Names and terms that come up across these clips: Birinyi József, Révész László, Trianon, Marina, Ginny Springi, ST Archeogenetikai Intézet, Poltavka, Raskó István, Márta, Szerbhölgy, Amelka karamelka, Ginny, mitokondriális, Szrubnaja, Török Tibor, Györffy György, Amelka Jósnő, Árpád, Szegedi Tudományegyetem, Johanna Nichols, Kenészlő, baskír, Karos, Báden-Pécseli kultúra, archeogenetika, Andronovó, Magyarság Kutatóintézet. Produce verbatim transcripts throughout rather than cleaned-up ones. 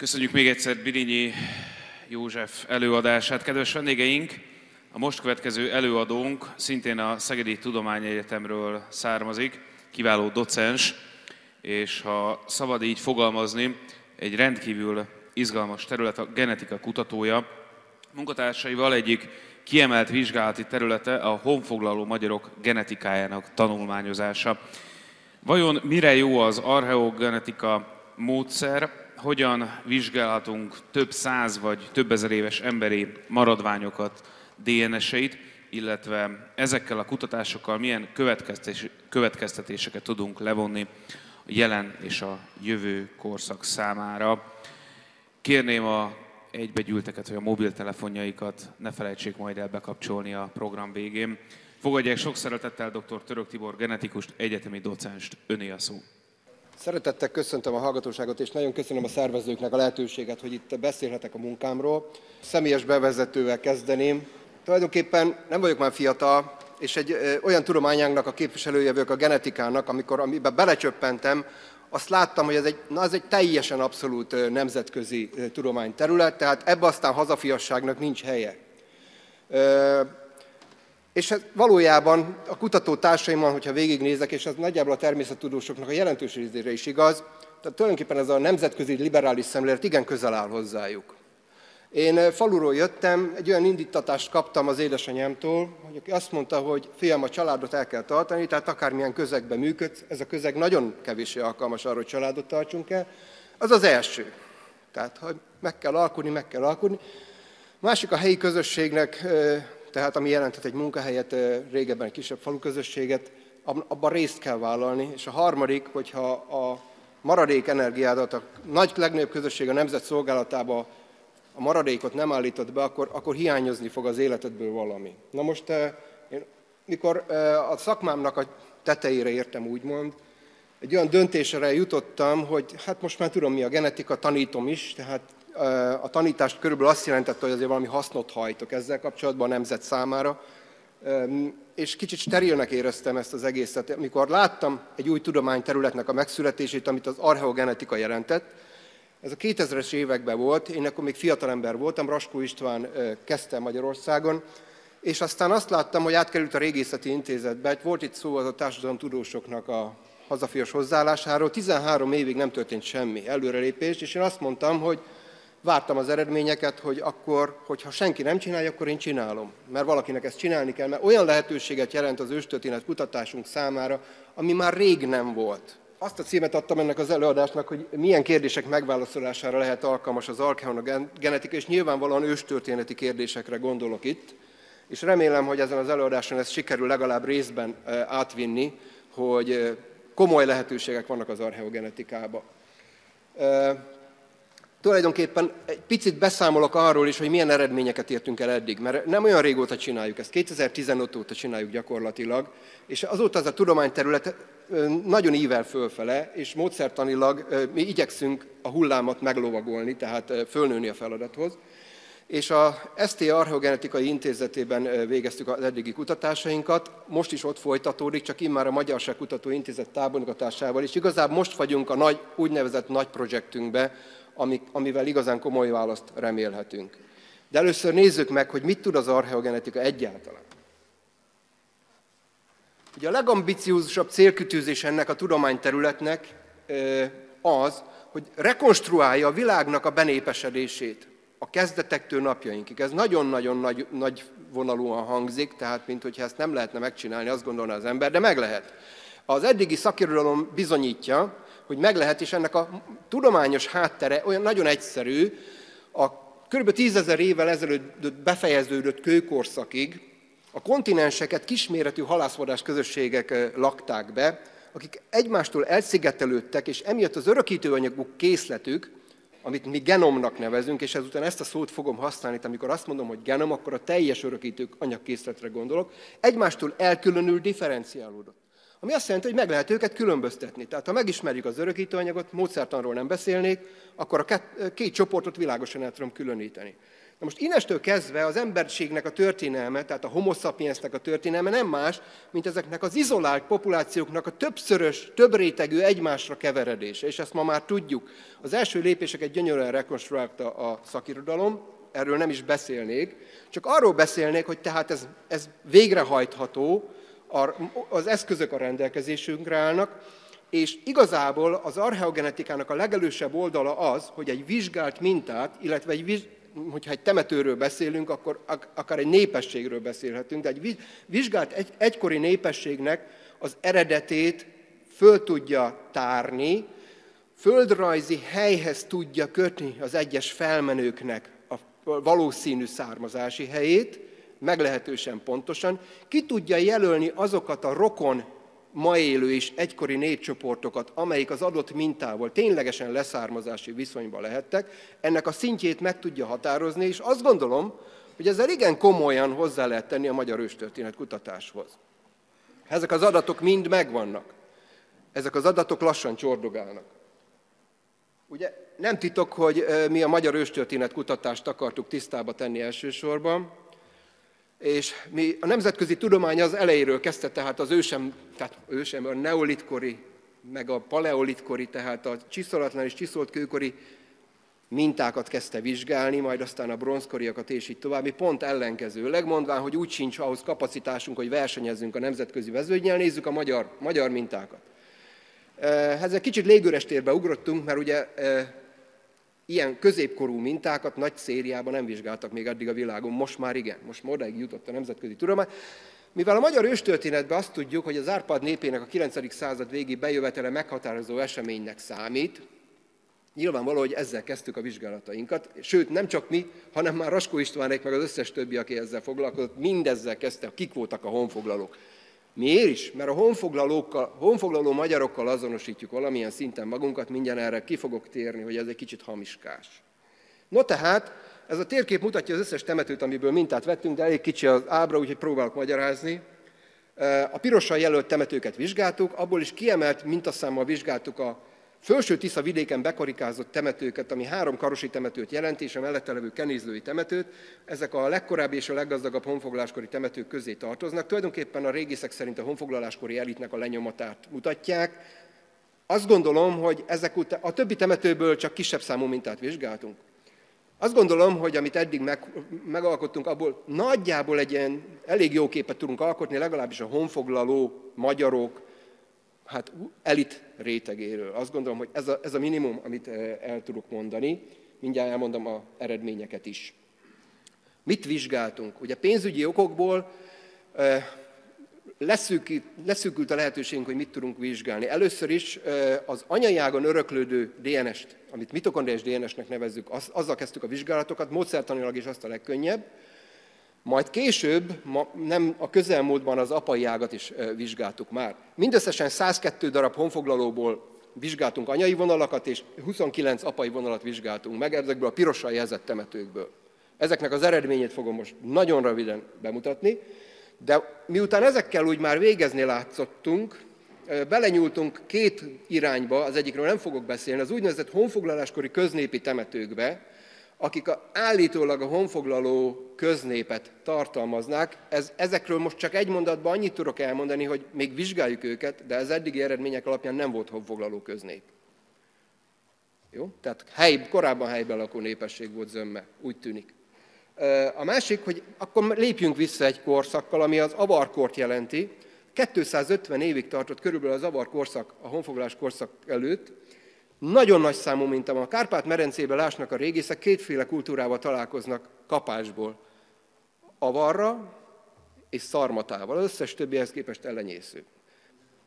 Köszönjük még egyszer Birinyi József előadását. Kedves vendégeink, a most következő előadónk szintén a Szegedi Tudományegyetemről származik, kiváló docens, és ha szabad így fogalmazni, egy rendkívül izgalmas terület a genetika kutatója. Munkatársaival egyik kiemelt vizsgálati területe a honfoglaló magyarok genetikájának tanulmányozása. Vajon mire jó az archeogenetika módszer, hogyan vizsgálhatunk több száz vagy több ezer éves emberi maradványokat, dé en es-eit, illetve ezekkel a kutatásokkal milyen következtetéseket tudunk levonni a jelen és a jövő korszak számára. Kérném a egybegyűlteket, hogy a mobiltelefonjaikat ne felejtsék majd el bekapcsolni a program végén. Fogadják sok szeretettel dr. Török Tibor genetikust, egyetemi docenst, öné a szó. Szeretettel köszöntöm a hallgatóságot, és nagyon köszönöm a szervezőknek a lehetőséget, hogy itt beszélhetek a munkámról. Személyes bevezetővel kezdeném. Tulajdonképpen nem vagyok már fiatal, és egy ö, olyan tudományánknak a képviselője vagyok, a genetikának, amikor amiben belecsöppentem, azt láttam, hogy ez egy, na, ez egy teljesen abszolút nemzetközi tudományterület, tehát ebbe aztán hazafiasságnak nincs helye. Ö, És ez valójában a kutatótársaimmal, hogyha végignézek, és ez nagyjából a természettudósoknak a jelentős részére is igaz, tehát tulajdonképpen ez a nemzetközi liberális szemlélet igen közel áll hozzájuk. Én faluról jöttem, egy olyan indítatást kaptam az édesanyámtól, aki azt mondta, hogy fiam, a családot el kell tartani, tehát akármilyen közegben működsz, ez a közeg nagyon kevéssé alkalmas arra, hogy családot tartsunk el. Az az első. Tehát, hogy meg kell alkudni, meg kell alkudni. Másik a helyi közösségnek... Tehát ami jelentett egy munkahelyet, régebben egy kisebb falu közösséget, abban részt kell vállalni. És a harmadik, hogyha a maradék energiádat, a nagy legnagyobb közösség a nemzet szolgálatába a maradékot nem állítod be, akkor, akkor hiányozni fog az életedből valami. Na most, én, mikor a szakmámnak a tetejére értem úgymond, egy olyan döntésre jutottam, hogy hát most már tudom mi a genetika, tanítom is, tehát a tanítást körülbelül azt jelentette, hogy azért valami hasznot hajtok ezzel kapcsolatban a nemzet számára, és kicsit sterilnek éreztem ezt az egészet. Amikor láttam egy új tudományterületnek a megszületését, amit az archeogenetika jelentett, ez a kétezres években volt, én akkor még fiatalember voltam, Raskó István kezdte Magyarországon, és aztán azt láttam, hogy átkerült a Régészeti Intézetbe, volt itt szó az a társadalomtudósoknak a hazafias hozzáállásáról, tizenhárom évig nem történt semmi előrelépés, és én azt mondtam, hogy vártam az eredményeket, hogy akkor, hogyha senki nem csinálja, akkor én csinálom. Mert valakinek ezt csinálni kell, mert olyan lehetőséget jelent az őstörténet kutatásunk számára, ami már rég nem volt. Azt a címet adtam ennek az előadásnak, hogy milyen kérdések megválaszolására lehet alkalmas az archeogenetika, és nyilvánvalóan őstörténeti kérdésekre gondolok itt. És remélem, hogy ezen az előadáson ezt sikerül legalább részben átvinni, hogy komoly lehetőségek vannak az archeogenetikában. Tulajdonképpen egy picit beszámolok arról is, hogy milyen eredményeket értünk el eddig, mert nem olyan régóta csináljuk ezt, kétezer-tizenöt óta csináljuk gyakorlatilag, és azóta ez a tudományterület nagyon ível fölfele, és módszertanilag mi igyekszünk a hullámot meglovagolni, tehát fölnőni a feladathoz. És a es té Archeogenetikai Intézetében végeztük az eddigi kutatásainkat, most is ott folytatódik, csak immár a Magyarság Kutatóintézet támogatásával, és igazából most vagyunk a nagy, úgynevezett nagy projektünkbe, amivel igazán komoly választ remélhetünk. De először nézzük meg, hogy mit tud az archeogenetika egyáltalán. Ugye a legambiciózusabb célkitűzés ennek a tudományterületnek az, hogy rekonstruálja a világnak a benépesedését a kezdetektől napjainkig. Ez nagyon-nagyon nagy, nagy vonalúan hangzik, tehát mintha ezt nem lehetne megcsinálni, azt gondolná az ember, de meg lehet. Az eddigi szakirodalom bizonyítja, hogy meg lehet, és ennek a tudományos háttere olyan nagyon egyszerű, a kb. tízezer évvel ezelőtt befejeződött kőkorszakig a kontinenseket kisméretű halászvadás közösségek lakták be, akik egymástól elszigetelődtek, és emiatt az örökítőanyaguk készletük, amit mi genomnak nevezünk, és ezután ezt a szót fogom használni, amikor azt mondom, hogy genom, akkor a teljes örökítők anyagkészletre gondolok, egymástól elkülönül differenciálódott. Ami azt jelenti, hogy meg lehet őket különböztetni. Tehát ha megismerjük az örökítőanyagot, módszertanról nem beszélnék, akkor a két csoportot világosan el tudom különíteni. Na most innestől kezdve az emberiségnek a történelme, tehát a homo sapiensnek a történelme nem más, mint ezeknek az izolált populációknak a többszörös, többrétegű egymásra keveredése, és ezt ma már tudjuk. Az első lépéseket gyönyörűen rekonstruálta a szakirodalom, erről nem is beszélnék, csak arról beszélnék, hogy tehát ez, ez végrehajtható, az eszközök a rendelkezésünkre állnak, és igazából az archeogenetikának a legelősebb oldala az, hogy egy vizsgált mintát, illetve egy, hogyha egy temetőről beszélünk, akkor akár egy népességről beszélhetünk, de egy vizsgált egy, egykori népességnek az eredetét föl tudja tárni, földrajzi helyhez tudja kötni az egyes felmenőknek a valószínű származási helyét, meglehetősen pontosan, ki tudja jelölni azokat a rokon ma élő és egykori népcsoportokat, amelyik az adott mintával ténylegesen leszármazási viszonyban lehettek, ennek a szintjét meg tudja határozni, és azt gondolom, hogy ezzel igen komolyan hozzá lehet tenni a magyar őstörténet kutatáshoz. Ezek az adatok mind megvannak. Ezek az adatok lassan csordogálnak. Ugye nem titok, hogy mi a magyar őstörténet kutatást akartuk tisztába tenni elsősorban, és mi, a nemzetközi tudomány az elejéről kezdte, tehát az ősem, tehát ősem, a neolitkori, meg a paleolitkori, tehát a csiszolatlan és csiszolt kőkori mintákat kezdte vizsgálni, majd aztán a bronzkoriakat és így tovább, mi pont ellenkezőleg, mondván, hogy úgy sincs ahhoz kapacitásunk, hogy versenyezzünk a nemzetközi mezőnnyel, nézzük a magyar, magyar mintákat. Ezzel kicsit légüres térbe ugrottunk, mert ugye ilyen középkorú mintákat nagy szériában nem vizsgáltak még eddig a világon, most már igen, most odáig jutott a nemzetközi tudomány. Mivel a magyar őstörténetben azt tudjuk, hogy az Árpád népének a kilencedik század végi bejövetele meghatározó eseménynek számít, nyilvánvaló, hogy ezzel kezdtük a vizsgálatainkat, sőt nem csak mi, hanem már Raskó Istvánék meg az összes többi, aki ezzel foglalkozott, mindezzel kezdte, kik voltak a honfoglalók. Miért is? Mert a honfoglalókkal, honfoglaló magyarokkal azonosítjuk valamilyen szinten magunkat, mindjárt erre ki fogok térni, hogy ez egy kicsit hamiskás. No tehát, ez a térkép mutatja az összes temetőt, amiből mintát vettünk, de elég kicsi az ábra, úgyhogy próbálok magyarázni. A pirossal jelölt temetőket vizsgáltuk, abból is kiemelt mintaszámmal vizsgáltuk a felső Tisza vidéken bekarikázott temetőket, ami három karosi temetőt jelent, és a mellette levő kenészlői temetőt. Ezek a legkorábbi és a leggazdagabb honfoglaláskori temetők közé tartoznak. Tulajdonképpen a régészek szerint a honfoglaláskori elitnek a lenyomatát mutatják. Azt gondolom, hogy ezek után a többi temetőből csak kisebb számú mintát vizsgáltunk. Azt gondolom, hogy amit eddig meg, megalkottunk, abból nagyjából egy ilyen elég jó képet tudunk alkotni, legalábbis a honfoglaló magyarok, hát elit rétegéről. Azt gondolom, hogy ez a, ez a minimum, amit el tudok mondani. Mindjárt elmondom az eredményeket is. Mit vizsgáltunk? Ugye pénzügyi okokból leszűkült, leszűkült a lehetőségünk, hogy mit tudunk vizsgálni. Először is az anyai ágon öröklődő dé en est, amit mitokondriás dé en esnek nevezzük, az, azzal kezdtük a vizsgálatokat, módszertanilag is azt a legkönnyebb. Majd később, ma, nem a közelmúltban az apai ágat is vizsgáltuk már. Mindösszesen százkettő darab honfoglalóból vizsgáltunk anyai vonalakat, és huszonkilenc apai vonalat vizsgáltunk meg, ezekből a pirossal jelzett temetőkből. Ezeknek az eredményét fogom most nagyon röviden bemutatni, de miután ezekkel úgy már végezni látszottunk, belenyúltunk két irányba, az egyikről nem fogok beszélni, az úgynevezett honfoglaláskori köznépi temetőkbe, akik a, állítólag a honfoglaló köznépet tartalmaznák. Ez, ezekről most csak egy mondatban annyit tudok elmondani, hogy még vizsgáljuk őket, de az eddigi eredmények alapján nem volt honfoglaló köznép. Jó? Tehát hely, korábban helyben lakó népesség volt zömme, úgy tűnik. A másik, hogy akkor lépjünk vissza egy korszakkal, ami az avarkort jelenti. kétszázötven évig tartott körülbelül az avarkorszak, a honfoglalás korszak előtt. Nagyon nagy számú minta van. A Kárpát-merencében lásnak a régészek, kétféle kultúrával találkoznak kapásból. Avarra és szarmatával. Az összes többihez képest ellenyésző.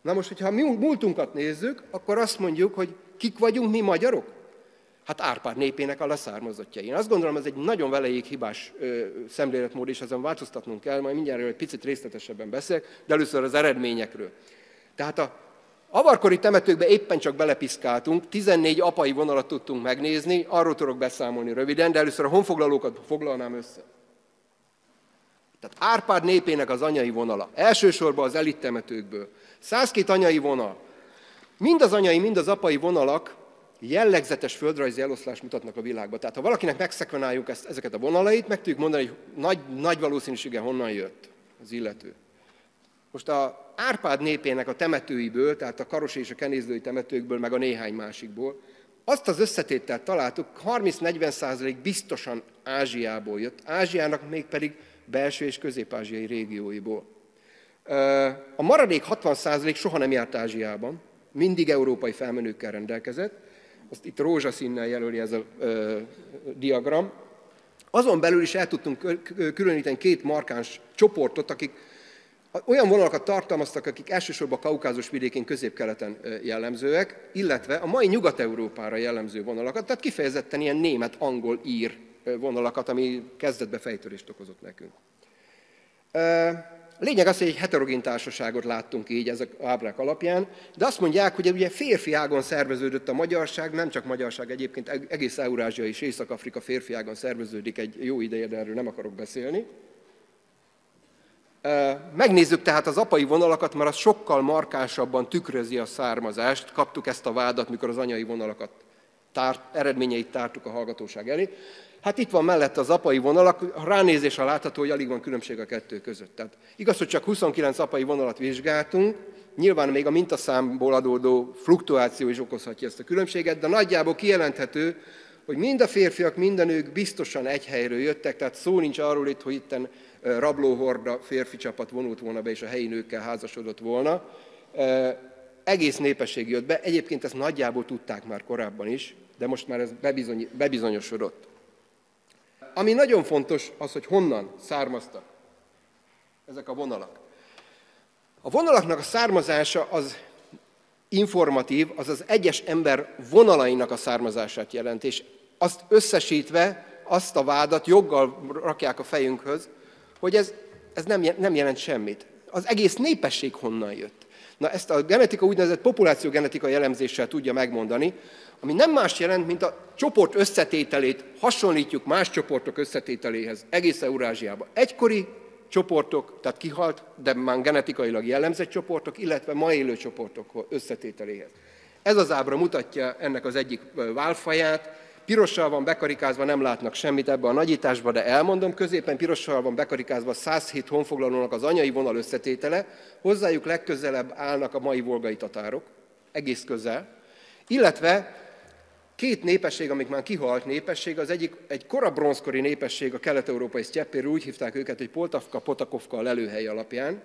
Na most, hogyha mi múltunkat nézzük, akkor azt mondjuk, hogy kik vagyunk mi magyarok? Hát Árpád népének a leszármazottjai. Én azt gondolom, ez egy nagyon velejéig hibás ö, szemléletmód, és ezen változtatnunk kell, majd mindjárt egy picit részletesebben beszélek, de először az eredményekről. Tehát a avarkori temetőkbe éppen csak belepiszkáltunk, tizennégy apai vonalat tudtunk megnézni, arról tudok beszámolni röviden, de először a honfoglalókat foglalnám össze. Tehát Árpád népének az anyai vonala, elsősorban az elit temetőkből. száztizenkettő anyai vonal. Mind az anyai, mind az apai vonalak jellegzetes földrajzi eloszlást mutatnak a világba. Tehát ha valakinek megszekvenáljuk ezt, ezeket a vonalait, meg tudjuk mondani, hogy nagy, nagy valószínűséggel honnan jött az illető. Most a Árpád népének a temetőiből, tehát a karosi és a kenészlői temetőkből, meg a néhány másikból, azt az összetételt találtuk, harminc-negyven százalék biztosan Ázsiából jött, Ázsiának még pedig belső és közép-ázsiai régióiból. A maradék hatvan százalék soha nem járt Ázsiában, mindig európai felmenőkkel rendelkezett, azt itt rózsaszínnel jelöli ez a ö, diagram. Azon belül is el tudtunk különíteni két markáns csoportot, akik olyan vonalakat tartalmaztak, akik elsősorban a kaukázus vidékén, középkeleten jellemzőek, illetve a mai Nyugat-Európára jellemző vonalakat, tehát kifejezetten ilyen német, angol, ír vonalakat, ami kezdetben fejtörést okozott nekünk. Lényeg az, hogy egy heterogén társaságot láttunk így ezek ábrák alapján, de azt mondják, hogy ugye férfi ágon szerveződött a magyarság, nem csak magyarság, egyébként egész Eurázsia és Észak-Afrika férfi ágon szerveződik egy jó ideje, de erről nem akarok beszélni. Megnézzük tehát az apai vonalakat, mert az sokkal markánsabban tükrözi a származást. Kaptuk ezt a vádat, mikor az anyai vonalakat tárt, eredményeit tártuk a hallgatóság elé. Hát itt van mellette az apai vonalak, a ránézésre látható, hogy alig van különbség a kettő között. Tehát igaz, hogy csak huszonkilenc apai vonalat vizsgáltunk, nyilván még a mintaszámból adódó fluktuáció is okozhatja ezt a különbséget, de nagyjából kijelenthető, hogy mind a férfiak, mind a nők biztosan egy helyről jöttek, tehát szó nincs arról itt, hogy itten rablóhorda férfi csapat vonult volna be, és a helyi nőkkel házasodott volna. Egész népesség jött be, egyébként ezt nagyjából tudták már korábban is, de most már ez bebizony, bebizonyosodott. Ami nagyon fontos az, hogy honnan származtak ezek a vonalak. A vonalaknak a származása az informatív, az az egyes ember vonalainak a származását jelent, és azt összesítve azt a vádat joggal rakják a fejünkhöz, hogy ez, ez nem, nem jelent semmit. Az egész népesség honnan jött. Na ezt a genetika úgynevezett populációgenetika jellemzéssel tudja megmondani, ami nem más jelent, mint a csoport összetételét hasonlítjuk más csoportok összetételéhez egész Eurázsiában. Egykori csoportok, tehát kihalt, de már genetikailag jellemzett csoportok, illetve ma élő csoportok összetételéhez. Ez az ábra mutatja ennek az egyik válfaját. Pirossal van bekarikázva, nem látnak semmit ebbe a nagyításban, de elmondom, középen pirossal van bekarikázva száz hét honfoglalónak az anyai vonal összetétele, hozzájuk legközelebb állnak a mai volgai tatárok, egész közel, illetve két népesség, amik már kihalt népesség, az egyik egy korabronzkori népesség a kelet-európai sztyeppéről, úgy hívták őket, hogy Poltavka, Potakovka a lelőhely alapján,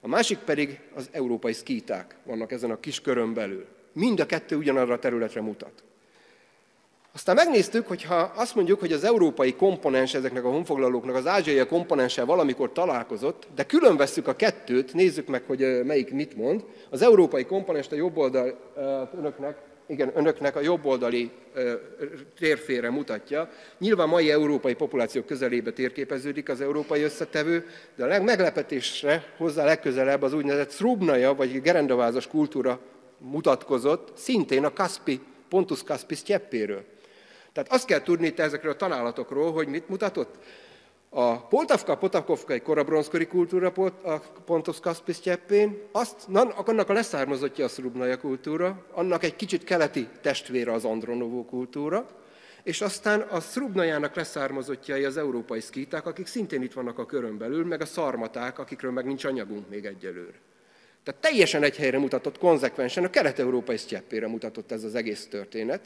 a másik pedig az európai szkíták vannak ezen a kis körön belül. Mind a kettő ugyanarra a területre mutat. Aztán megnéztük, hogy ha azt mondjuk, hogy az európai komponens ezeknek a honfoglalóknak az ázsiai komponenssel valamikor találkozott, de külön vesszük a kettőt, nézzük meg, hogy melyik mit mond. Az európai komponenst a jobb oldal önöknek, igen, önöknek a jobb oldali térfére mutatja. Nyilván mai európai populációk közelébe térképeződik az európai összetevő, de a meglepetésre hozzá legközelebb az úgynevezett Szrubnaja, vagy gerendavázas kultúra mutatkozott, szintén a Kaspi, Pontus-Kaspi sztyeppéről. Tehát azt kell tudni itt ezekről a találatokról, hogy mit mutatott. A Poltavka-Potakovka egy korabronzkori kultúra a Pontus-Kaspi sztyeppén, azt, annak a leszármazottja a Szrubnaja kultúra, annak egy kicsit keleti testvére az Andronovó kultúra, és aztán a Szrubnajának leszármazottjai az európai szkíták, akik szintén itt vannak a körön belül, meg a szarmaták, akikről meg nincs anyagunk még egyelőre. Tehát teljesen egy helyre mutatott, konzekvensen a kelet-európai sztyeppére mutatott ez az egész történet.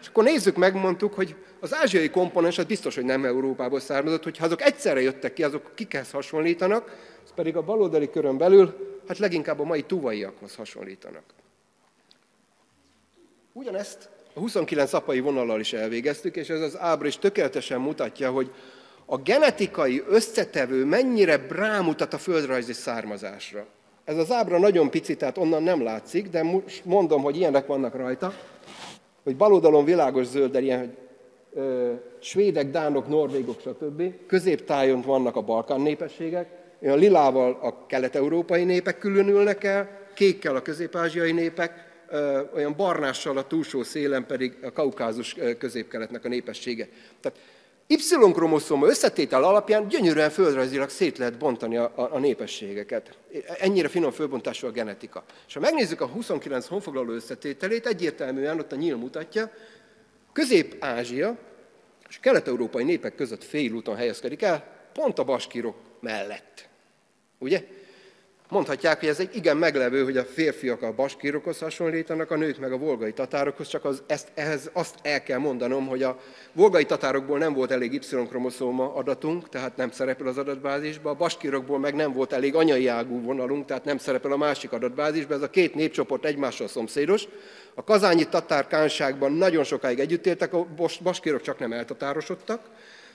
És akkor nézzük, megmondtuk, hogy az ázsiai komponens az biztos, hogy nem Európából származott, hogyha azok egyszerre jöttek ki, azok kikhez hasonlítanak, ez pedig a baloldali körön belül, hát leginkább a mai tuvaiakhoz hasonlítanak. Ugyanezt a huszonkilenc apai vonallal is elvégeztük, és ez az ábra is tökéletesen mutatja, hogy a genetikai összetevő mennyire rámutat a földrajzi származásra. Ez az ábra nagyon pici, tehát onnan nem látszik, de most mondom, hogy ilyenek vannak rajta, hogy bal oldalon világos zöld, ilyen, hogy ö, svédek, dánok, norvégok, stb. Középtájon vannak a balkán népességek, olyan lilával a kelet-európai népek különülnek el, kékkel a közép-ázsiai népek, ö, olyan barnással a túlsó szélen pedig a kaukázus középkeletnek a népessége. Tehát Y-kromoszóma összetétel alapján gyönyörűen földrajzilag szét lehet bontani a, a, a népességeket. Ennyire finom fölbontású a genetika. És ha megnézzük a huszonkilenc honfoglaló összetételét, egyértelműen ott a nyíl mutatja, Közép-Ázsia és kelet-európai népek között félúton helyezkedik el, pont a baskírok mellett. Ugye? Mondhatják, hogy ez egy igen meglepő, hogy a férfiak a baskírokhoz hasonlítanak, a nők meg a volgai tatárokhoz, csak az, ezt, ehhez azt el kell mondanom, hogy a volgai tatárokból nem volt elég Y-kromoszóma adatunk, tehát nem szerepel az adatbázisban, a baskírokból meg nem volt elég anyai ágú vonalunk, tehát nem szerepel a másik adatbázisban, ez a két népcsoport egymással szomszédos. A kazányi tatárkánságban nagyon sokáig együtt éltek, a baskírok csak nem eltatárosodtak.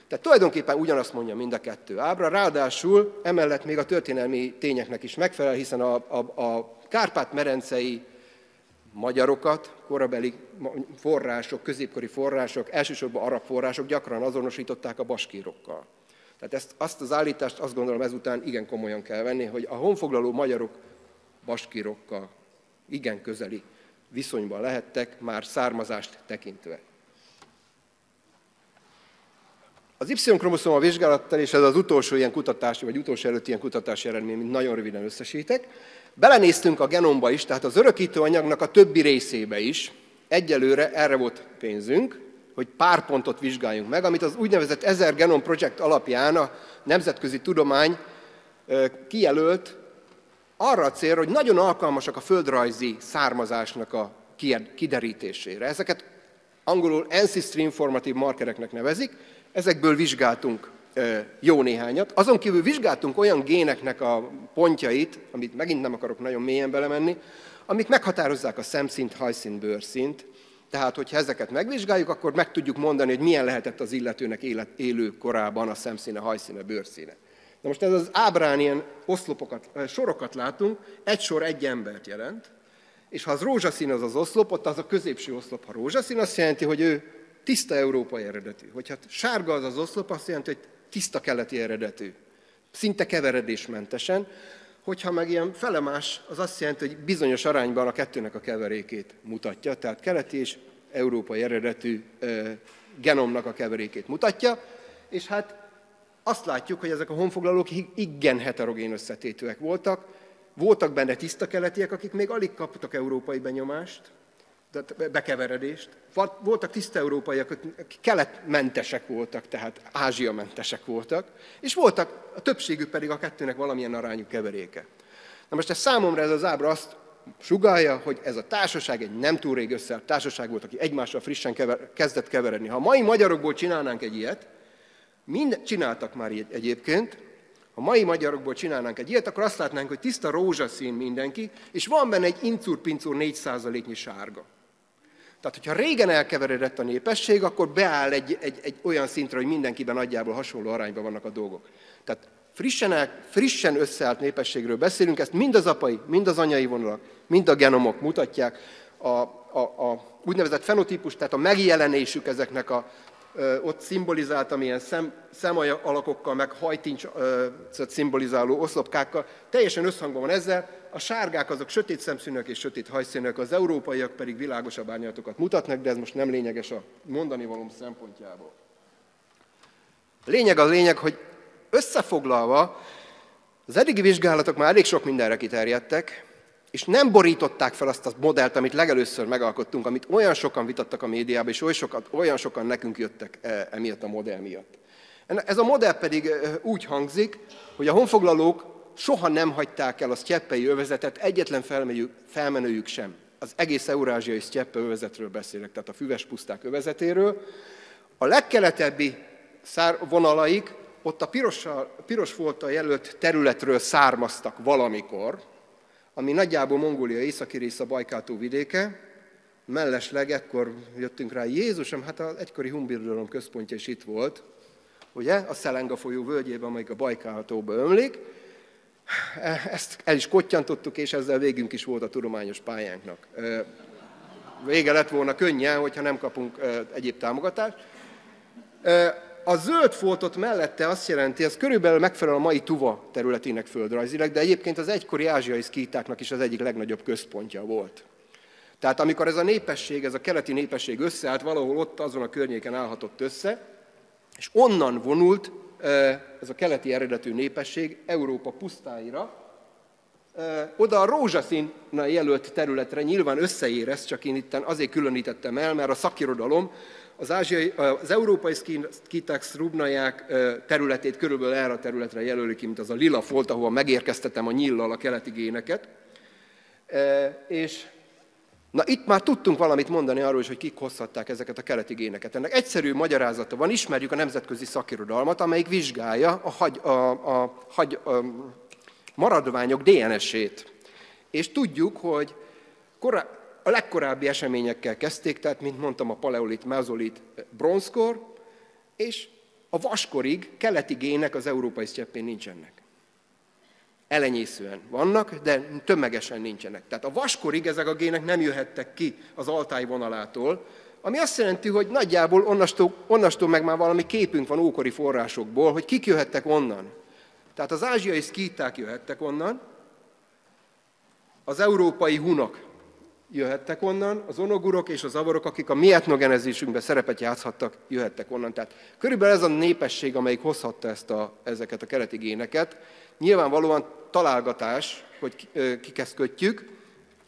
Tehát tulajdonképpen ugyanazt mondja mind a kettő ábra, ráadásul emellett még a történelmi tényeknek is megfelel, hiszen a, a, a kárpát-merencei magyarokat korabeli források, középkori források, elsősorban arab források gyakran azonosították a baskírokkal. Tehát ezt, azt az állítást azt gondolom ezután igen komolyan kell venni, hogy a honfoglaló magyarok baskírokkal igen közeli viszonyban lehettek, már származást tekintve. Az Y-kromoszóma vizsgálattal, és ez az utolsó ilyen kutatási, vagy utolsó előtti ilyen kutatási eredmény, mint nagyon röviden összesítek, belenéztünk a genomba is, tehát az örökítő anyagnak a többi részébe is. Egyelőre erre volt pénzünk, hogy pár pontot vizsgáljunk meg, amit az úgynevezett ezer Genom Project alapján a nemzetközi tudomány kijelölt arra a célra, hogy nagyon alkalmasak a földrajzi származásnak a kiderítésére. Ezeket angolul ancestry informative markereknek nevezik. Ezekből vizsgáltunk jó néhányat. Azon kívül vizsgáltunk olyan géneknek a pontjait, amit megint nem akarok nagyon mélyen belemenni, amik meghatározzák a szemszint, hajszint, bőrszint. Tehát, hogyha ezeket megvizsgáljuk, akkor meg tudjuk mondani, hogy milyen lehetett az illetőnek élet, élő korában a szemszíne, hajszíne, bőrszíne. Na most ez az ábrán ilyen oszlopokat, sorokat látunk, egy sor egy embert jelent, és ha az rózsaszín az az oszlop, ott az a középső oszlop. Ha rózsaszín, azt jelenti, hogy ő tiszta európai eredetű. Hogyha sárga az az oszlop, azt jelenti, hogy tiszta keleti eredetű. Szinte keveredésmentesen. Hogyha meg ilyen felemás, az azt jelenti, hogy bizonyos arányban a kettőnek a keverékét mutatja. Tehát keleti és európai eredetű ö, genomnak a keverékét mutatja. És hát azt látjuk, hogy ezek a honfoglalók igen heterogén összetétűek voltak. Voltak benne tiszta keletiek, akik még alig kaptak európai benyomást, bekeveredést. Voltak tiszta európaiak, akik keletmentesek voltak, tehát ázsiamentesek voltak, és voltak, a többségük pedig a kettőnek valamilyen arányú keveréke. Na most ez számomra ez az ábra azt sugallja, hogy ez a társaság egy nem túl rég összeállt társaság volt, aki egymással frissen kever, kezdett keveredni. Ha mai magyarokból csinálnánk egy ilyet, mind, csináltak már ilyet egyébként, ha mai magyarokból csinálnánk egy ilyet, akkor azt látnánk, hogy tiszta rózsaszín mindenki, és van benne egy incúr-pincúr négy százaléknyi sárga. Tehát, hogyha régen elkeveredett a népesség, akkor beáll egy, egy, egy olyan szintre, hogy mindenkiben nagyjából hasonló arányban vannak a dolgok. Tehát frissen, el, frissen összeállt népességről beszélünk, ezt mind az apai, mind az anyai vonalak, mind a genomok mutatják. A, a, a úgynevezett fenotípus, tehát a megjelenésük ezeknek a, ö, ott szimbolizáltam ilyen szem, szemalakokkal, meg hajtincsot szimbolizáló oszlopkákkal, teljesen összhangban van ezzel. A sárgák azok sötét szemszínűek és sötét hajszínűek, az európaiak pedig világosabb árnyalatokat mutatnak, de ez most nem lényeges a mondani valóm szempontjából. Lényeg a lényeg, hogy összefoglalva az eddigi vizsgálatok már elég sok mindenre kiterjedtek, és nem borították fel azt a modellt, amit legelőször megalkottunk, amit olyan sokan vitattak a médiában, és oly sokat, olyan sokan nekünk jöttek emiatt a modell miatt. Ez a modell pedig úgy hangzik, hogy a honfoglalók soha nem hagyták el a sztyeppei övezetet, egyetlen felmenőjük sem. Az egész eurázsiai sztyeppe övezetről beszélek, tehát a füves puszták övezetéről. A legkeletebbi vonalaik ott a pirossal, piros folttal jelölt területről származtak valamikor, ami nagyjából Mongólia északi része, a Bajkátó vidéke. Mellesleg ekkor jöttünk rá, Jézusom, hát az egykori Hun birodalom központja is itt volt, ugye, a Szelenga folyó völgyében, amelyik a Bajkátóba ömlik. Ezt el is kottyantottuk, és ezzel végünk is volt a tudományos pályánknak. Vége lett volna könnyen, hogyha nem kapunk egyéb támogatást. A zöld foltot mellette azt jelenti, ez körülbelül megfelel a mai Tuva területének földrajzilag, de egyébként az egykori ázsiai szkítáknak is az egyik legnagyobb központja volt. Tehát amikor ez a népesség, ez a keleti népesség összeállt, valahol ott azon a környéken állhatott össze, És onnan vonult ez a keleti eredetű népesség Európa pusztáira, oda a rózsaszínnal jelölt területre, nyilván összeérez, csak én itten azért különítettem el, mert a szakirodalom az, ázsiai, az európai szkiták, szrubnaják területét körülbelül erre a területre jelöli ki, mint az a lila folt, ahova megérkeztetem a nyillal a keleti géneket. És na itt már tudtunk valamit mondani arról is, hogy kik hozhatták ezeket a keleti géneket. Ennek egyszerű magyarázata van, ismerjük a nemzetközi szakirodalmat, amelyik vizsgálja a, hagy, a, a, hagy, a maradványok dé en es-ét. És tudjuk, hogy korá, a legkorábbi eseményekkel kezdték, tehát mint mondtam a paleolit, mezolit, bronzkor, és a vaskorig keleti gének az európai cseppén nincsenek. Elenyészően vannak, de tömegesen nincsenek. Tehát a vaskorig ezek a gének nem jöhettek ki az altály vonalától, ami azt jelenti, hogy nagyjából onnastól, onnastól meg már valami képünk van ókori forrásokból, hogy kik jöhettek onnan. Tehát az ázsiai szkíták jöhettek onnan, az európai hunok jöhettek onnan, az onogurok és az avarok, akik a mi etnogenezésünkben szerepet játszhattak, jöhettek onnan. Tehát körülbelül ez a népesség, amelyik hozhatta ezt a, ezeket a keleti géneket. Nyilvánvalóan találgatás, hogy kikhez kötjük,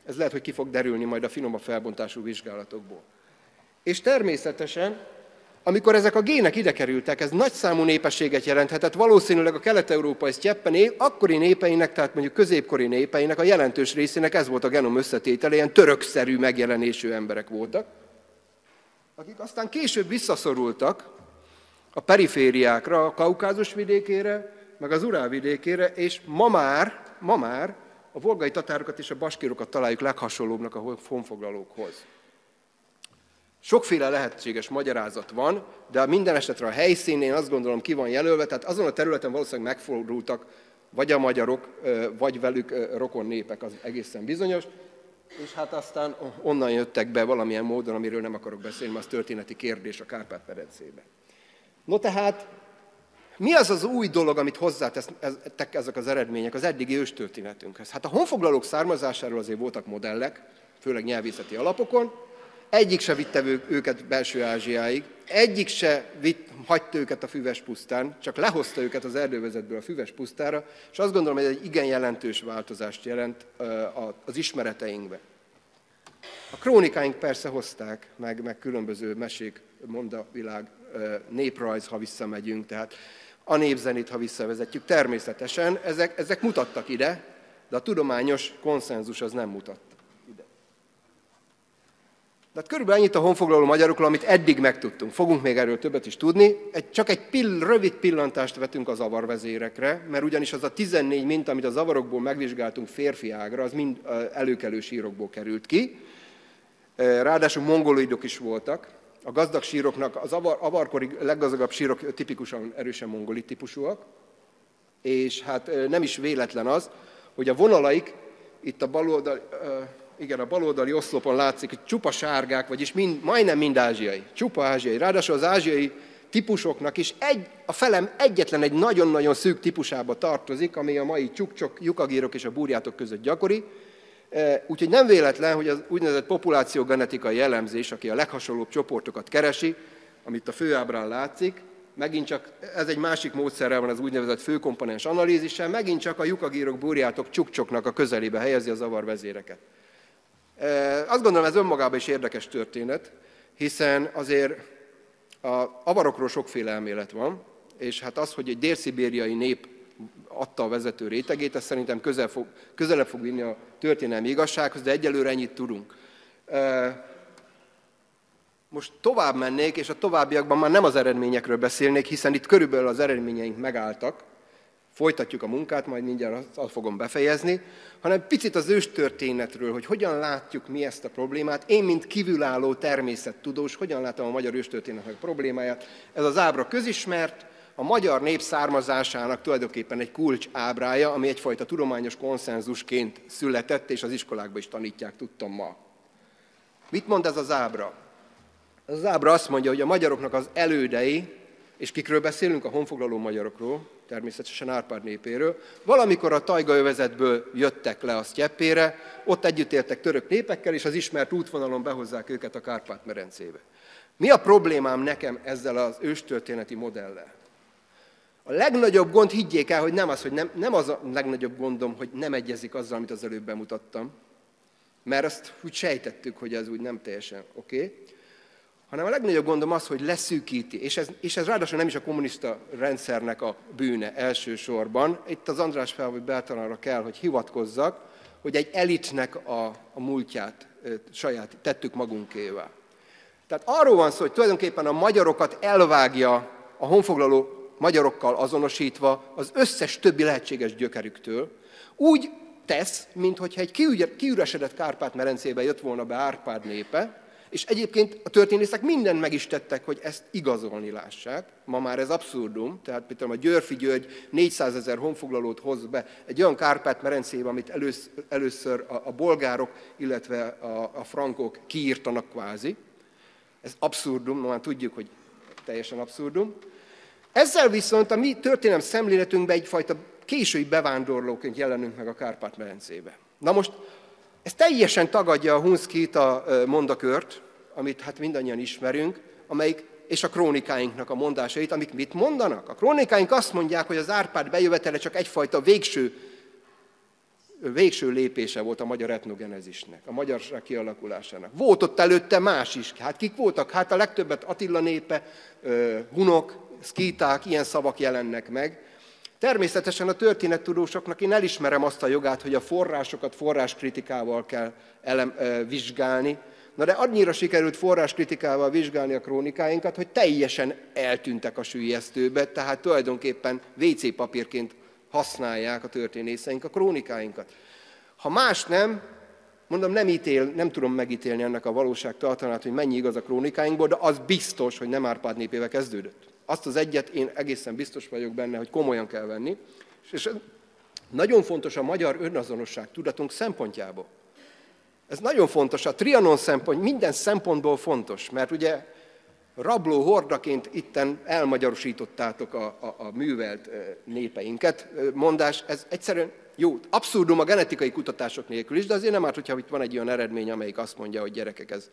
ez lehet, hogy ki fog derülni majd a finomabb felbontású vizsgálatokból. És természetesen, amikor ezek a gének ide kerültek, ez nagyszámú népességet jelenthetett, valószínűleg a kelet-európai sztyeppen akkori népeinek, tehát mondjuk középkori népeinek a jelentős részének ez volt a genom összetétele, ilyen törökszerű megjelenésű emberek voltak, akik aztán később visszaszorultak a perifériákra, a Kaukázus vidékére, meg az Urál vidékére, és ma már, ma már a volgai tatárokat és a baskirokat találjuk leghasonlóbbnak a honfoglalókhoz. Sokféle lehetséges magyarázat van, de minden esetre a helyszínén azt gondolom ki van jelölve, tehát azon a területen valószínűleg megfordultak vagy a magyarok, vagy velük rokon népek, az egészen bizonyos, és hát aztán onnan jöttek be valamilyen módon, amiről nem akarok beszélni, mert az történeti kérdés a Kárpát-medencébe. No tehát, mi az az új dolog, amit hozzátesztek ezek az eredmények az eddigi őstörténetünkhez? Hát a honfoglalók származásáról azért voltak modellek, főleg nyelvészeti alapokon. Egyik se vitte őket belső Ázsiáig, egyik se vitt, hagyta őket a füves pusztán, csak lehozta őket az erdővezetből a füves pusztára, és azt gondolom, hogy ez egy igen jelentős változást jelent az ismereteinkbe. A krónikáink persze hozták, meg, meg különböző mesék, mondavilág, néprajz, ha visszamegyünk, tehát a népzenét, ha visszavezetjük. Természetesen ezek, ezek mutattak ide, de a tudományos konszenzus az nem mutat ide. De hát körülbelül ennyit a honfoglaló magyarokról, amit eddig megtudtunk. Fogunk még erről többet is tudni. Egy, csak egy pill, rövid pillantást vetünk a zavarvezérekre, mert ugyanis az a tizennégy minta, amit a zavarokból megvizsgáltunk férfi ágra, az mind előkelő sírokból került ki. Ráadásul mongoloidok is voltak. A gazdag síroknak, az avar, avarkori leggazdagabb sírok tipikusan erősen mongoli típusúak, és hát nem is véletlen az, hogy a vonalaik, itt a baloldali, igen, a baloldali oszlopon látszik, hogy csupa sárgák, vagyis mind, majdnem mind ázsiai, csupa ázsiai. Ráadásul az ázsiai típusoknak is egy, a felem egyetlen egy nagyon-nagyon szűk típusába tartozik, ami a mai csukcsok, lyukagírok és a búrjátok között gyakori. Úgyhogy nem véletlen, hogy az úgynevezett populációgenetikai elemzés, aki a leghasonlóbb csoportokat keresi, amit a főábrán látszik, megint csak, ez egy másik módszerrel van az úgynevezett főkomponens analízissel, megint csak a lyukagírok, burjátok, csukcsoknak a közelébe helyezi a zavarvezéreket. Azt gondolom, ez önmagában is érdekes történet, hiszen azért az avarokról sokféle elmélet van, és hát az, hogy egy délszibériai nép adta a vezető rétegét, ez szerintem közel fog, közelebb fog vinni a történelmi igazsághoz, de egyelőre ennyit tudunk. Most tovább mennék, és a továbbiakban már nem az eredményekről beszélnék, hiszen itt körülbelül az eredményeink megálltak, folytatjuk a munkát, majd mindjárt azt fogom befejezni, hanem picit az őstörténetről, hogy hogyan látjuk mi ezt a problémát. Én, mint kívülálló természettudós, hogyan látom a magyar őstörténetnek a problémáját. Ez az ábra közismert, a magyar nép származásának tulajdonképpen egy kulcs ábrája, ami egyfajta tudományos konszenzusként született, és az iskolákban is tanítják, tudtam ma. Mit mond ez az ábra? Ez az ábra azt mondja, hogy a magyaroknak az elődei, és kikről beszélünk? A honfoglaló magyarokról, természetesen Árpád népéről, valamikor a tajgaövezetből jöttek le a sztyeppére, ott együtt éltek török népekkel, és az ismert útvonalon behozzák őket a Kárpát-medencébe. Mi a problémám nekem ezzel az őstörténeti modellel? A legnagyobb gond, higgyék el, hogy nem az, hogy nem, nem az a legnagyobb gondom, hogy nem egyezik azzal, amit az előbb bemutattam, mert azt úgy sejtettük, hogy ez úgy nem teljesen oké, okay, hanem a legnagyobb gondom az, hogy leszűkíti, és ez, és ez ráadásul nem is a kommunista rendszernek a bűne elsősorban. Itt az András Felvő Beltalanra kell, hogy hivatkozzak, hogy egy elitnek a, a múltját saját tettük magunkével. Tehát arról van szó, hogy tulajdonképpen a magyarokat elvágja a honfoglaló magyarokkal azonosítva az összes többi lehetséges gyökerüktől. Úgy tesz, mintha egy kiüresedett Kárpát-merencébe jött volna be Árpád népe, és egyébként a történészek mindent meg is tettek, hogy ezt igazolni lássák. Ma már ez abszurdum, tehát például a Györffy György négyszázezer honfoglalót hoz be egy olyan Kárpát-merencébe, amit először, először a, a bolgárok, illetve a, a frankok kiírtanak kvázi. Ez abszurdum, már tudjuk, hogy teljesen abszurdum. Ezzel viszont a mi történelem szemléletünkben egyfajta késői bevándorlóként jelenünk meg a Kárpát-merencébe. Na most, ez teljesen tagadja a Hunszkita mondakört, amit hát mindannyian ismerünk, amelyik, és a krónikáinknak a mondásait, amik mit mondanak? A krónikáink azt mondják, hogy az Árpád bejövetele csak egyfajta végső, végső lépése volt a magyar etnogenezisnek, a magyarság kialakulásának. Volt ott előtte más is. Hát kik voltak? Hát a legtöbbet Attila népe, hunok, szkíták, ilyen szavak jelennek meg. Természetesen a történettudósoknak én elismerem azt a jogát, hogy a forrásokat forráskritikával kell elem, ö, vizsgálni, na de annyira sikerült forráskritikával vizsgálni a krónikáinkat, hogy teljesen eltűntek a süllyesztőbe, tehát tulajdonképpen vé cé papírként használják a történészeink a krónikáinkat. Ha más nem, mondom, nem, ítél, nem tudom megítélni ennek a valóságtartalmát, hogy mennyi igaz a krónikáinkból, de az biztos, hogy nem Árpád népével kezdődött. Azt az egyet én egészen biztos vagyok benne, hogy komolyan kell venni. És nagyon fontos a magyar önazonosság tudatunk szempontjából. Ez nagyon fontos, a Trianon szempont, minden szempontból fontos, mert ugye rabló hordaként itten elmagyarosítottátok a, a, a művelt népeinket. Mondás, ez egyszerűen jó, abszurdum a genetikai kutatások nélkül is, de azért nem árt, hogyha itt van egy olyan eredmény, amelyik azt mondja, hogy gyerekek, ez...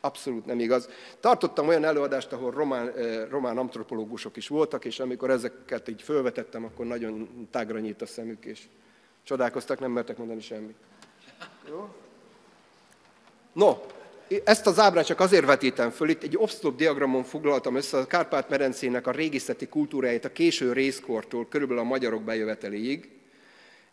abszolút nem igaz. Tartottam olyan előadást, ahol román, román antropológusok is voltak, és amikor ezeket így fölvetettem, akkor nagyon tágra nyílt a szemük, és csodálkoztak, nem mertek mondani semmit. Jó? No, ezt az ábrát csak azért vetítem föl, itt egy oszlop diagramon foglaltam össze a Kárpát-merencének a régészeti kultúráját a késő rézkortól, körülbelül a magyarok bejöveteléig.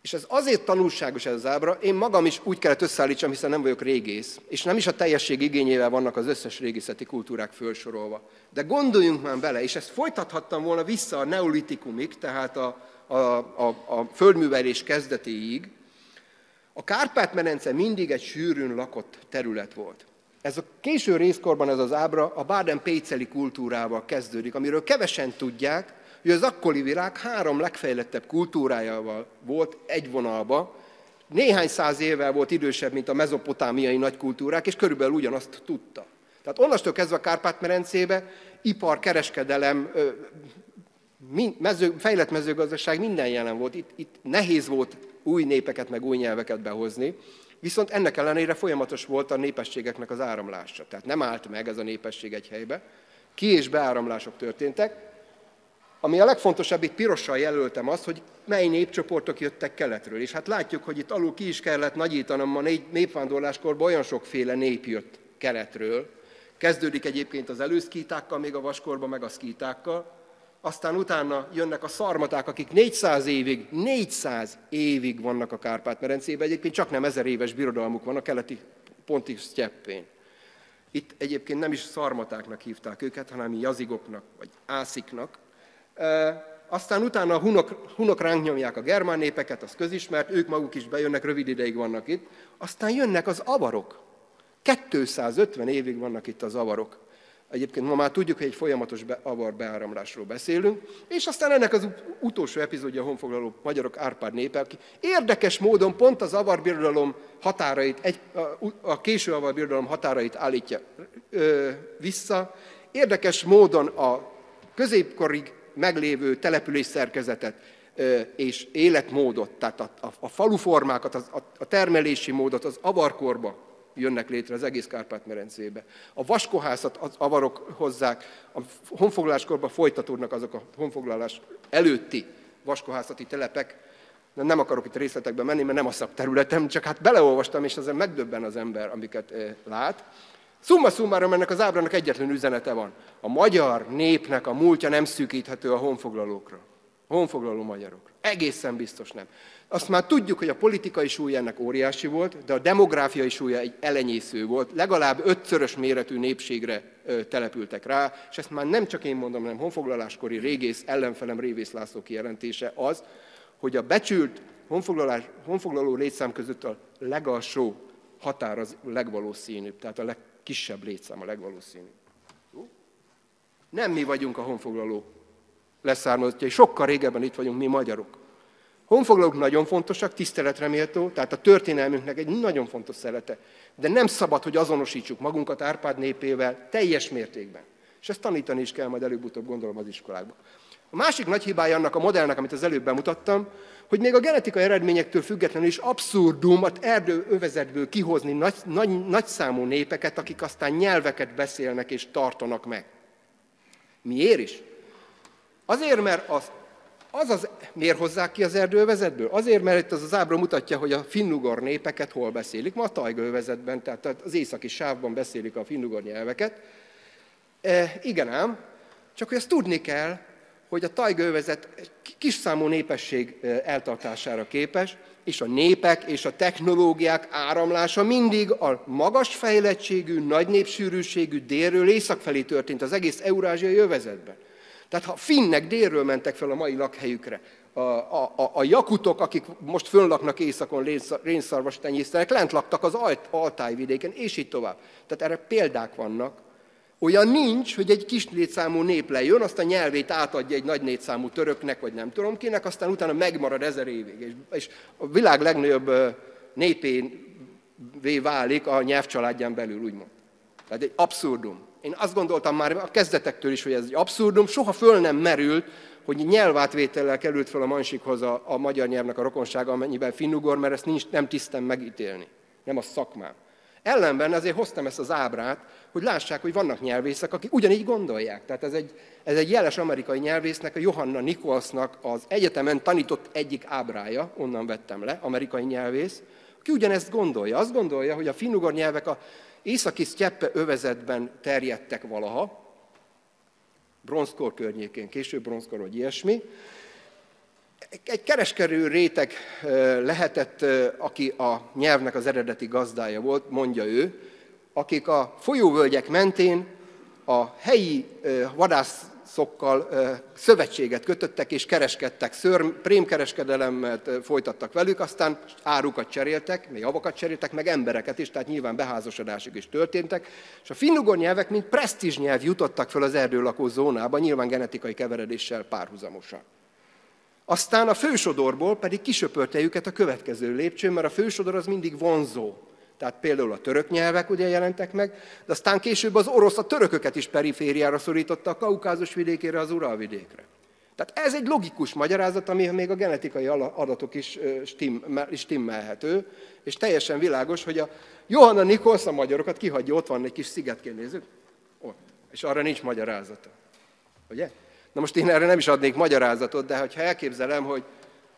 És ez azért tanulságos ez az ábra, én magam is úgy kellett összeállítsam, hiszen nem vagyok régész, és nem is a teljesség igényével vannak az összes régészeti kultúrák felsorolva. De gondoljunk már bele, és ezt folytathattam volna vissza a neolitikumig, tehát a, a, a, a földművelés kezdetéig. A Kárpát-medence mindig egy sűrűn lakott terület volt. Ez a késő részkorban ez az ábra a Báden-Pécseli kultúrával kezdődik, amiről kevesen tudják, hogy az akkori világ három legfejlettebb kultúrájával volt egy vonalba, néhány száz évvel volt idősebb, mint a mezopotámiai nagykultúrák, és körülbelül ugyanazt tudta. Tehát onnastól kezdve a Kárpát-merencébe ipar, kereskedelem, mező, fejlett mezőgazdaság minden jelen volt. Itt, itt nehéz volt új népeket, meg új nyelveket behozni, viszont ennek ellenére folyamatos volt a népességeknek az áramlása. Tehát nem állt meg ez a népesség egy helybe. Ki- és beáramlások történtek. Ami a legfontosabb, itt pirossal jelöltem azt, hogy mely népcsoportok jöttek keletről. És hát látjuk, hogy itt alul ki is kellett nagyítanom, a népvándorláskorban olyan sokféle nép jött keletről. Kezdődik egyébként az előszkítákkal, még a vaskorban, meg a szkítákkal. Aztán utána jönnek a szarmaták, akik négyszáz évig, négyszáz évig vannak a Kárpát-merencében. Egyébként csak nem ezer éves birodalmuk van a keleti ponti sztyeppén. Itt egyébként nem is szarmatáknak hívták őket, hanem jazigoknak, vagy ásziknak. Aztán utána a hunok, hunok ránk nyomják a germán népeket, az közismert, ők maguk is bejönnek, rövid ideig vannak itt. Aztán jönnek az avarok. kétszázötven évig vannak itt az avarok. Egyébként ma már tudjuk, hogy egy folyamatos be, avar beáramlásról beszélünk. És aztán ennek az utolsó epizódja a honfoglaló magyarok Árpád népe, aki érdekes módon pont az avar birodalom határait, egy, a, a késő avar birodalom határait állítja ö, vissza. Érdekes módon a középkorig meglévő településszerkezetet és életmódot, tehát a, a, a faluformákat, a, a termelési módot az avarkorba jönnek létre az egész Kárpát-merencébe. A vaskohászat az avarok hozzák, a honfoglaláskorban folytatódnak azok a honfoglalás előtti vaskohászati telepek. De nem akarok itt részletekbe menni, mert nem a szakterületem, csak hát beleolvastam, és ezen megdöbben az ember, amiket lát. Szumma szummárom, ennek az ábrának egyetlen üzenete van. A magyar népnek a múltja nem szűkíthető a honfoglalókra. Honfoglaló magyarokra. Egészen biztos nem. Azt már tudjuk, hogy a politikai súlya ennek óriási volt, de a demográfiai súlya egy elenyésző volt. Legalább ötszörös méretű népségre települtek rá, és ezt már nem csak én mondom, hanem honfoglaláskori régész ellenfelem Révész László kijelentése az, hogy a becsült honfoglalás, honfoglaló létszám között a legalsó határ az legvalószínűbb, tehát a legkisebb létszám a legvalószínűbb. Nem mi vagyunk a honfoglaló leszármazottjai, sokkal régebben itt vagyunk mi magyarok. Honfoglalók nagyon fontosak, tiszteletre méltó, tehát a történelmünknek egy nagyon fontos szelete, de nem szabad, hogy azonosítsuk magunkat Árpád népével teljes mértékben. És ezt tanítani is kell majd előbb-utóbb, gondolom, az iskolákban. A másik nagy hibája annak a modellnek, amit az előbb bemutattam, hogy még a genetikai eredményektől függetlenül is abszurdum az erdőövezetből kihozni nagy, nagy, nagyszámú népeket, akik aztán nyelveket beszélnek és tartanak meg. Miért is? Azért, mert az, az, az miért hozzák ki az erdőövezetből? Azért, mert itt az, az ábra mutatja, hogy a finnugor népeket hol beszélik. Ma a tajgaövezetben, tehát az északi sávban beszélik a finnugor nyelveket. E, igen ám, csak hogy ezt tudni kell, hogy a tajgaövezet kis számú népesség eltartására képes, és a népek és a technológiák áramlása mindig a magas fejlettségű, nagy népsűrűségű délről észak felé történt az egész eurázsiai övezetben. Tehát ha finnek délről mentek fel a mai lakhelyükre, a, a, a, a jakutok, akik most fönlaknak északon, rénszarvas tenyésztenek, lent laktak az alt, altájvidéken, és így tovább. Tehát erre példák vannak. Olyan nincs, hogy egy kis létszámú nép lejön, azt a nyelvét átadja egy nagy létszámú töröknek, vagy nem tudom kinek, aztán utána megmarad ezer évig. És a világ legnagyobb népévé válik a nyelvcsaládján belül, úgymond. Tehát egy abszurdum. Én azt gondoltam már a kezdetektől is, hogy ez egy abszurdum. Soha föl nem merült, hogy nyelvátvétellel került fel a mansikhoz a, a magyar nyelvnek a rokonsága, amennyiben finnugor, mert ezt nincs, nem tisztem megítélni. Nem a szakmám. Ellenben azért hoztam ezt az ábrát, hogy lássák, hogy vannak nyelvészek, akik ugyanígy gondolják. Tehát ez egy, ez egy jeles amerikai nyelvésznek, a Johanna Nicholsnak az egyetemen tanított egyik ábrája, onnan vettem le, amerikai nyelvész, aki ugyanezt gondolja. Azt gondolja, hogy a finnugor nyelvek az északi sztyeppe övezetben terjedtek valaha, bronzkor környékén, később bronzkor, vagy ilyesmi. Egy kereskedő réteg lehetett, aki a nyelvnek az eredeti gazdája volt, mondja ő, akik a folyóvölgyek mentén a helyi vadászokkal szövetséget kötöttek és kereskedtek, szörm, prémkereskedelemet folytattak velük, aztán árukat cseréltek, még javakat cseréltek, meg embereket is, tehát nyilván beházasodások is történtek, és a finnugor nyelvek, mint presztízs nyelv jutottak fel az erdőlakó zónába, nyilván genetikai keveredéssel párhuzamosan. Aztán a fősodorból pedig kisöpörte őket a következő lépcsőn, mert a fősodor az mindig vonzó. Tehát például a török nyelvek ugye jelentek meg, de aztán később az orosz a törököket is perifériára szorította, a Kaukázus vidékére, az Ural vidékre. Tehát ez egy logikus magyarázat, ami még a genetikai adatok is stimmelhető, és teljesen világos, hogy a Johanna Nichols a magyarokat kihagyja, ott van egy kis szigetként, nézzük, ott, és arra nincs magyarázata, ugye? Na most én erre nem is adnék magyarázatot, de ha elképzelem, hogy,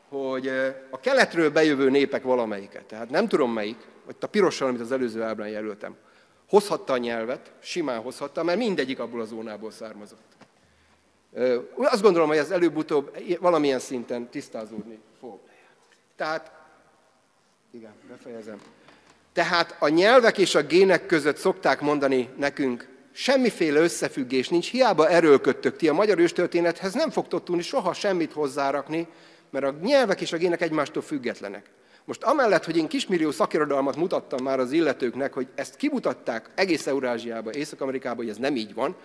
hogy a keletről bejövő népek valamelyiket, tehát nem tudom melyik, vagy a pirossal, amit az előző ábrán jelöltem, hozhatta a nyelvet, simán hozhatta, mert mindegyik abból a zónából származott. Azt gondolom, hogy ez előbb-utóbb valamilyen szinten tisztázódni fog. Tehát, igen, befejezem. Tehát a nyelvek és a gének között szokták mondani nekünk, semmiféle összefüggés nincs, hiába erőlködtök ti, a magyar őstörténethez nem fogtok tudni soha semmit hozzárakni, mert a nyelvek és a gének egymástól függetlenek. Most amellett, hogy én kismillió szakirodalmat mutattam már az illetőknek, hogy ezt kimutatták egész Eurázsiába, Észak-Amerikába, hogy ez nem így van.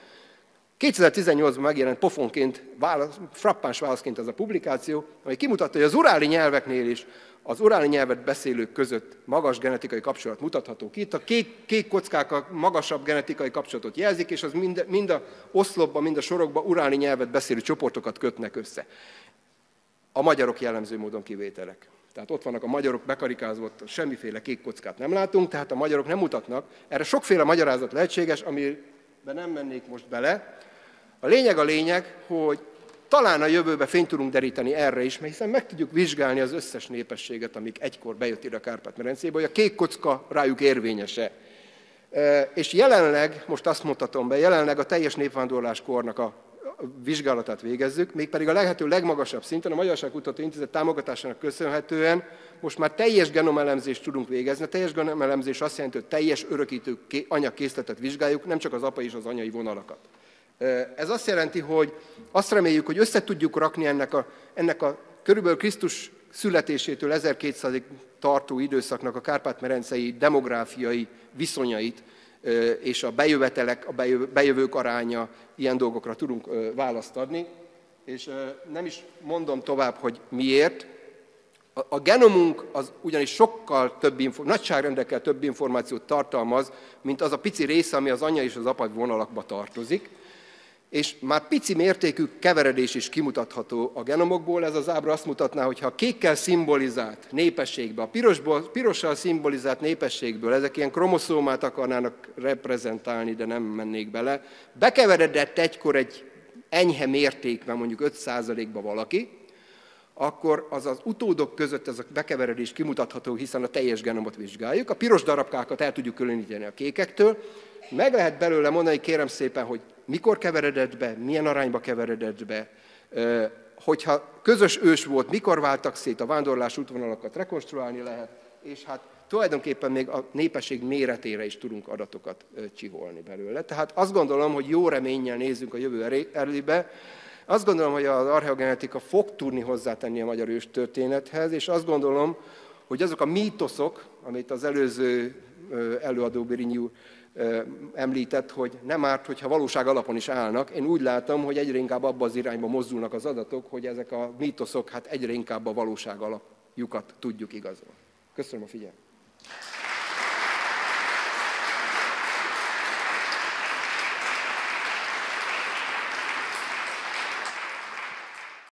kétezer-tizennyolcban megjelent pofonként, válasz, frappáns válaszként ez a publikáció, amely kimutatta, hogy az uráli nyelveknél is az uráli nyelvet beszélők között magas genetikai kapcsolat mutatható ki. Itt a kék, kék kockák a magasabb genetikai kapcsolatot jelzik, és az mind, mind a oszlopba, mind a sorokba uráli nyelvet beszélő csoportokat kötnek össze. A magyarok jellemző módon kivételek. Tehát ott vannak a magyarok bekarikázódott, semmiféle kék kockát nem látunk, tehát a magyarok nem mutatnak. Erre sokféle magyarázat lehetséges, amiben nem mennék most bele. A lényeg a lényeg, hogy talán a jövőbe fényt tudunk deríteni erre is, mert hiszen meg tudjuk vizsgálni az összes népességet, amik egykor bejött ide a Kárpát-medencébe, hogy a kék kocka rájuk érvényese. És jelenleg, most azt mutatom be, jelenleg a teljes népvándorláskornak a vizsgálatát végezzük, mégpedig a lehető legmagasabb szinten, a Magyarság Kutatóintézet támogatásának köszönhetően most már teljes genomelemzést tudunk végezni. A teljes genomelemzés azt jelenti, hogy teljes örökítő anyakészletet vizsgáljuk, nem csak az apa és az anyai vonalakat. Ez azt jelenti, hogy azt reméljük, hogy össze tudjuk rakni ennek a, ennek a körülbelül Krisztus születésétől ezerkétszázig tartó időszaknak a kárpát-merencei demográfiai viszonyait, és a bejövetelek, a bejövők aránya, ilyen dolgokra tudunk választ adni. És nem is mondom tovább, hogy miért. A genomunk az ugyanis sokkal több, nagyságrendekkel több információt tartalmaz, mint az a pici része, ami az anya és az apa vonalakba tartozik. És már pici mértékű keveredés is kimutatható a genomokból. Ez az ábra azt mutatná, hogy ha a kékkel szimbolizált népességből, a pirosból, pirossal szimbolizált népességből, ezek ilyen kromoszómát akarnának reprezentálni, de nem mennék bele, bekeveredett egykor egy enyhe mértékben, mondjuk öt százalékba valaki, akkor az az utódok között ez a bekeveredés kimutatható, hiszen a teljes genomot vizsgáljuk. A piros darabkákat el tudjuk különíteni a kékektől. Meg lehet belőle mondani, kérem szépen, hogy mikor keveredett be, milyen arányba keveredett be, hogyha közös ős volt, mikor váltak szét, a vándorlás útvonalakat rekonstruálni lehet, és hát tulajdonképpen még a népesség méretére is tudunk adatokat csiholni belőle. Tehát azt gondolom, hogy jó reménnyel nézzünk a jövő elébe. Azt gondolom, hogy az archeogenetika fog tudni hozzátenni a magyar őstörténethez, és azt gondolom, hogy azok a mítoszok, amit az előző előadó Birinyi úr említett, hogy nem árt, hogyha valóság alapon is állnak. Én úgy látom, hogy egyre inkább abba az irányba mozdulnak az adatok, hogy ezek a mítoszok hát egyre inkább a valóság alapjukat tudjuk igazolni. Köszönöm a figyelmet!